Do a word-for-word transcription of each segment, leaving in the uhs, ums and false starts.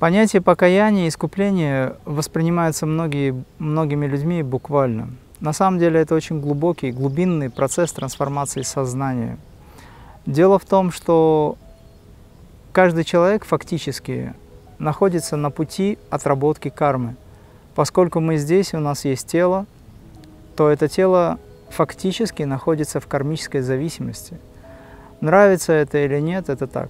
Понятие покаяния и искупления воспринимается многие, многими людьми буквально. На самом деле это очень глубокий, глубинный процесс трансформации сознания. Дело в том, что каждый человек фактически находится на пути отработки кармы. Поскольку мы здесь, у нас есть тело, то это тело фактически находится в кармической зависимости. Нравится это или нет, это так.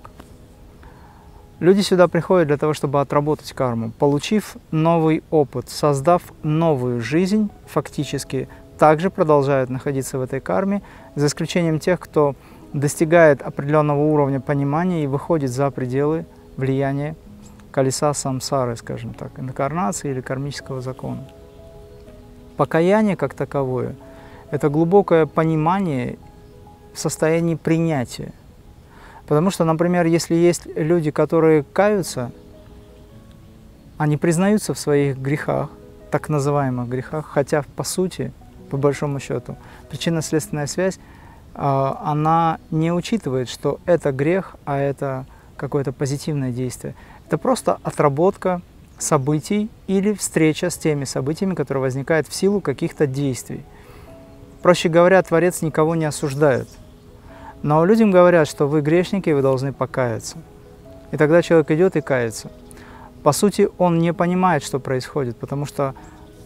Люди сюда приходят для того, чтобы отработать карму, получив новый опыт, создав новую жизнь, фактически также продолжают находиться в этой карме, за исключением тех, кто достигает определенного уровня понимания и выходит за пределы влияния колеса самсары, скажем так, инкарнации или кармического закона. Покаяние как таковое – это глубокое понимание в состоянии принятия. Потому что, например, если есть люди, которые каются, они признаются в своих грехах, так называемых грехах, хотя, по сути, по большому счету, причинно-следственная связь, она не учитывает, что это грех, а это какое-то позитивное действие. Это просто отработка событий или встреча с теми событиями, которые возникают в силу каких-то действий. Проще говоря, Творец никого не осуждает. Но людям говорят, что вы грешники, вы должны покаяться. И тогда человек идет и кается. По сути, он не понимает, что происходит, потому что,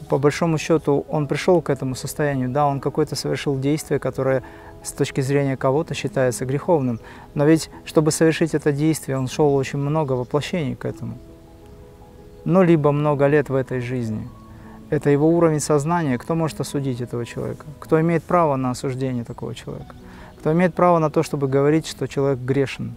по большому счету, он пришел к этому состоянию. Да, он какое-то совершил действие, которое с точки зрения кого-то считается греховным. Но ведь, чтобы совершить это действие, он шел очень много воплощений к этому. Ну, либо много лет в этой жизни. Это его уровень сознания. Кто может осудить этого человека? Кто имеет право на осуждение такого человека? Кто имеет право на то, чтобы говорить, что человек грешен.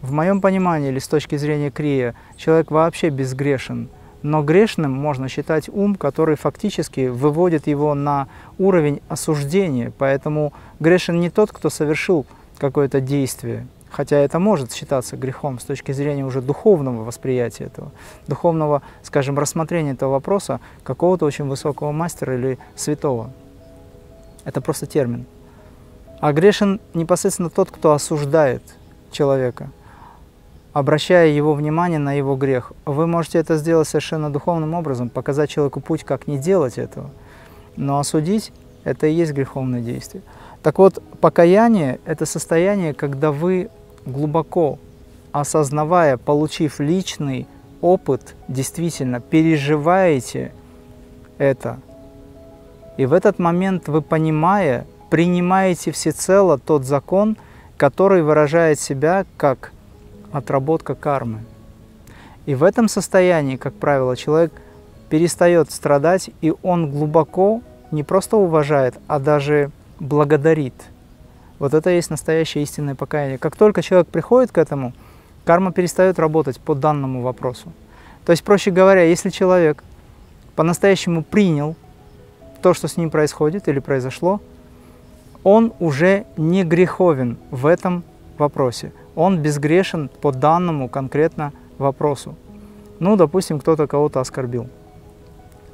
В моем понимании, или с точки зрения Крия, человек вообще безгрешен. Но грешным можно считать ум, который фактически выводит его на уровень осуждения. Поэтому грешен не тот, кто совершил какое-то действие, хотя это может считаться грехом с точки зрения уже духовного восприятия этого, духовного, скажем, рассмотрения этого вопроса какого-то очень высокого мастера или святого. Это просто термин. А грешен непосредственно тот, кто осуждает человека, обращая его внимание на его грех. Вы можете это сделать совершенно духовным образом, показать человеку путь, как не делать этого. Но осудить – это и есть греховное действие. Так вот, покаяние – это состояние, когда вы, глубоко осознавая, получив личный опыт, действительно переживаете это. И в этот момент вы, понимая, принимаете всецело тот закон, который выражает себя как отработка кармы. И в этом состоянии, как правило, человек перестает страдать, и он глубоко не просто уважает, а даже благодарит. Вот это и есть настоящее истинное покаяние. Как только человек приходит к этому, карма перестает работать по данному вопросу. То есть, проще говоря, если человек по-настоящему принял то, что с ним происходит или произошло, он уже не греховен в этом вопросе. Он безгрешен по данному конкретно вопросу. Ну, допустим, кто-то кого-то оскорбил.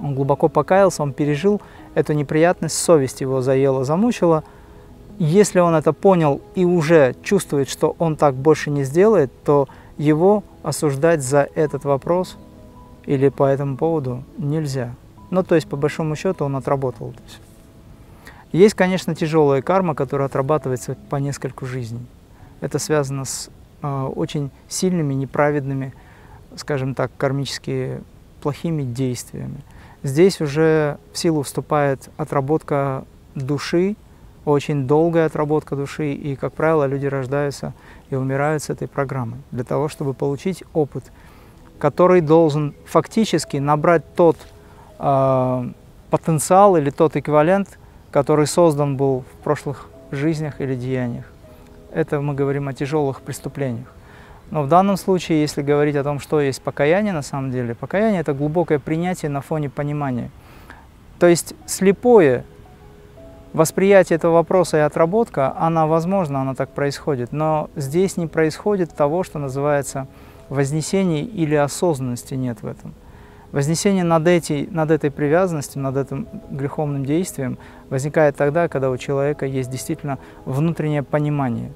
Он глубоко покаялся, он пережил эту неприятность, совесть его заела, замучила. Если он это понял и уже чувствует, что он так больше не сделает, то его осуждать за этот вопрос или по этому поводу нельзя. Ну, то есть, по большому счету, он отработал это все. Есть, конечно, тяжелая карма, которая отрабатывается по нескольку жизней. Это связано с э, очень сильными, неправедными, скажем так, кармически плохими действиями. Здесь уже в силу вступает отработка души, очень долгая отработка души, и, как правило, люди рождаются и умирают с этой программой для того, чтобы получить опыт, который должен фактически набрать тот э, потенциал или тот эквивалент, который создан был в прошлых жизнях или деяниях. Это мы говорим о тяжелых преступлениях. Но в данном случае, если говорить о том, что есть покаяние на самом деле, покаяние – это глубокое принятие на фоне понимания. То есть слепое восприятие этого вопроса и отработка, она возможна, она так происходит, но здесь не происходит того, что называется вознесение или осознанности нет в этом. Вознесение над, эти, над этой привязанностью, над этим греховным действием возникает тогда, когда у человека есть действительно внутреннее понимание.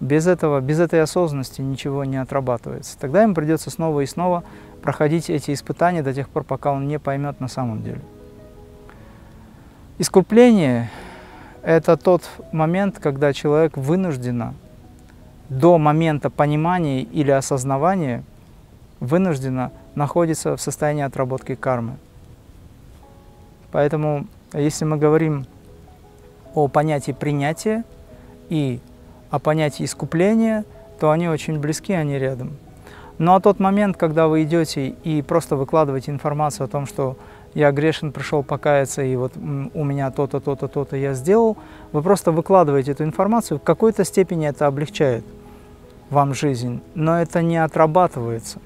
без этого, без этой осознанности ничего не отрабатывается. Тогда им придется снова и снова проходить эти испытания до тех пор, пока он не поймет на самом деле. Искупление – это тот момент, когда человек вынужденно до момента понимания или осознавания вынужденно находится в состоянии отработки кармы. Поэтому, если мы говорим о понятии принятия и о понятии искупления, то они очень близки, они рядом. Но а тот момент, когда вы идете и просто выкладываете информацию о том, что я грешен, пришел покаяться, и вот у меня то-то, то-то, то-то я сделал, вы просто выкладываете эту информацию, в какой-то степени это облегчает вам жизнь, но это не отрабатывается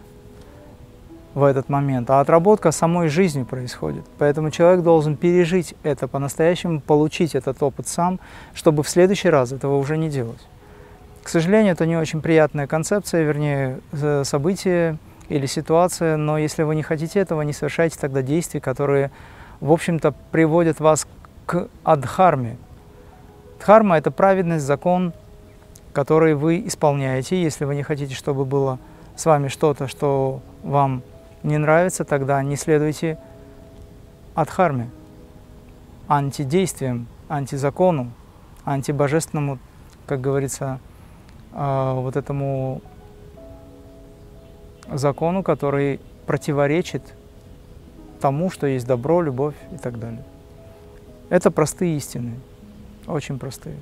в этот момент, а отработка самой жизни происходит. Поэтому человек должен пережить это по-настоящему, получить этот опыт сам, чтобы в следующий раз этого уже не делать. К сожалению, это не очень приятная концепция, вернее, событие или ситуация, но если вы не хотите этого, не совершайте тогда действий, которые, в общем-то, приводят вас к адхарме. Дхарма – это праведность, закон, который вы исполняете. Если вы не хотите, чтобы было с вами что-то, что вам не нравится, тогда не следуйте адхарме, антидействиям, антизакону, антибожественному, как говорится, вот этому закону, который противоречит тому, что есть добро, любовь и так далее. Это простые истины, очень простые.